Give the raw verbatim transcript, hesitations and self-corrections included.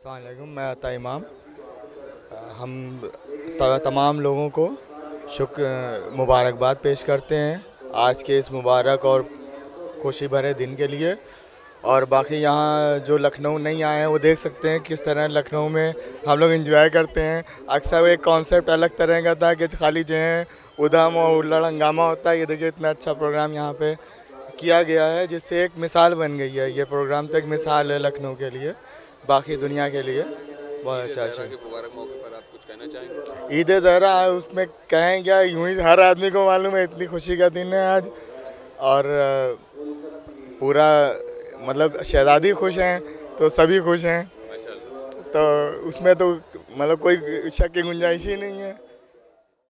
अस्सलाम वालेकुम, मैं अता इमाम। हम तमाम लोगों को शुक्र मुबारकबाद पेश करते हैं आज के इस मुबारक और खुशी भरे दिन के लिए। और बाकी यहाँ जो लखनऊ नहीं आए हैं वो देख सकते हैं किस तरह लखनऊ में हम लोग एंजॉय करते हैं। अक्सर एक कॉन्सेप्ट अलग तरह का था कि खाली जो है उधम और उल्लड़ हंगामा होता है। ये देखिए इतना अच्छा प्रोग्राम यहाँ पे किया गया है जिससे एक मिसाल बन गई है। ये प्रोग्राम तो एक मिसाल है लखनऊ के लिए, बाकी दुनिया के लिए बहुत अच्छा है। ईद ए ज़हरा उसमें कहें क्या, यूँ ही हर आदमी को मालूम है इतनी खुशी का दिन है आज। और पूरा मतलब शहजादी खुश हैं तो सभी खुश हैं, तो उसमें तो मतलब कोई शक की गुंजाइश ही नहीं है।